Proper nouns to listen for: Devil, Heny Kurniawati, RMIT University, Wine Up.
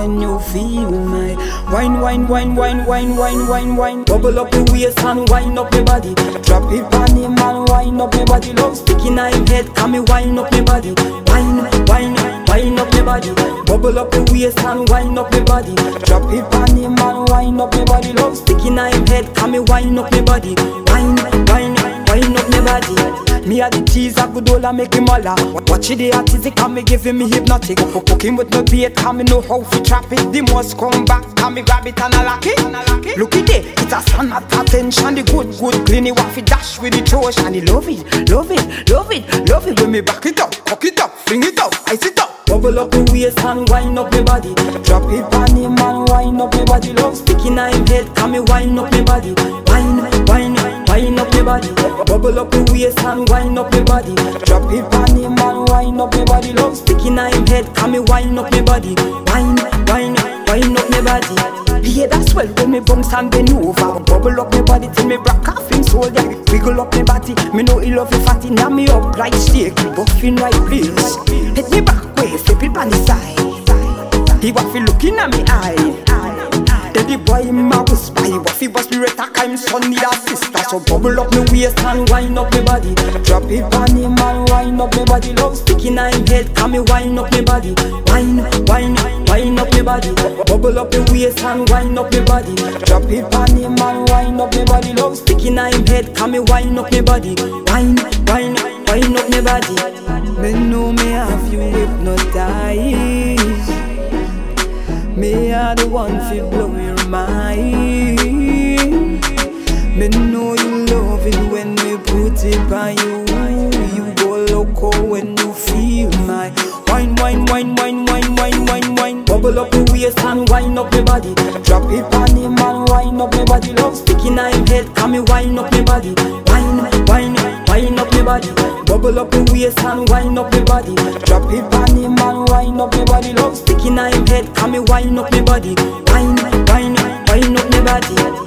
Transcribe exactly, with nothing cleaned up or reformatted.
when you feel my wine, wine, wine, wine, wine, wine, wine, wine. Bubble up your waist and wine up your body. Drop it on him and wine up your body. Love sticking on him head, come me wine up your body. Wine, wine, wine up your body. Bubble up your waist and wine up your body. Drop it on him and wine up your body. Love sticking on him head, come me wine up your body. Wine, wine, wine up your body. Me a the cheese, a good old, I make him holler. Watch it, the artistic, and me give him hypnotic. Cook him with no bait, and me know how to trap it. The must come back, and me grab it and I lock it. Look it there, it's a standard attention. The good, good, clean it, waffy dash with the trash. And he love it, love it, love it, love it. When me back it up, cook it up, fling it up, ice it up. Bubble up the waist and wine up the body. Drop it on him and wine up the body. Love sticking on him head, and me wine up the body. Wine, wine, wine up your body. Bubble up your waist and wine up your body. Drop it on him and wine up your body. Love sticking on him head, come me wine up your body. Wine, wine, wine up your body. Yeah, that's well when me bounce and bend over. Bubble up your body till me break off him shoulder. Wiggle up your body, me know he love you fatty. Now me up like steak, buffing right please. Hit me back way, flip it on the side. He waffy looking at me eye. The boy him a whisper, he waffy was be retaka him son need a sister. So bubble up me waist and wine up me body. Drop it on him and wine up me body. Love sticking on him head, come me wine up me body. Wine, wine, wine up me body. Bubble up me waist and wine up me body. Drop it on him and wine up me body. Love sticking on him head, come me wine up me body. Wine, wine, wine up me body. Me know me have you hypnotized. Me are the one fi blow your mind. Me know you love it when me put it by you. You go loco when you feel my wine, wine, wine, wine, wine, wine, wine, wine. Bubble up your waist and wine up your body. Drop it on him and wine up your body. Love sticking on him head, come me wine up your body. Wine, wine, wine up your body. Bubble up your waist and wine up your body. Drop it on him and wine up your body. Love sticking on him head, come me wine up your body. Wine, wine, wine up your body.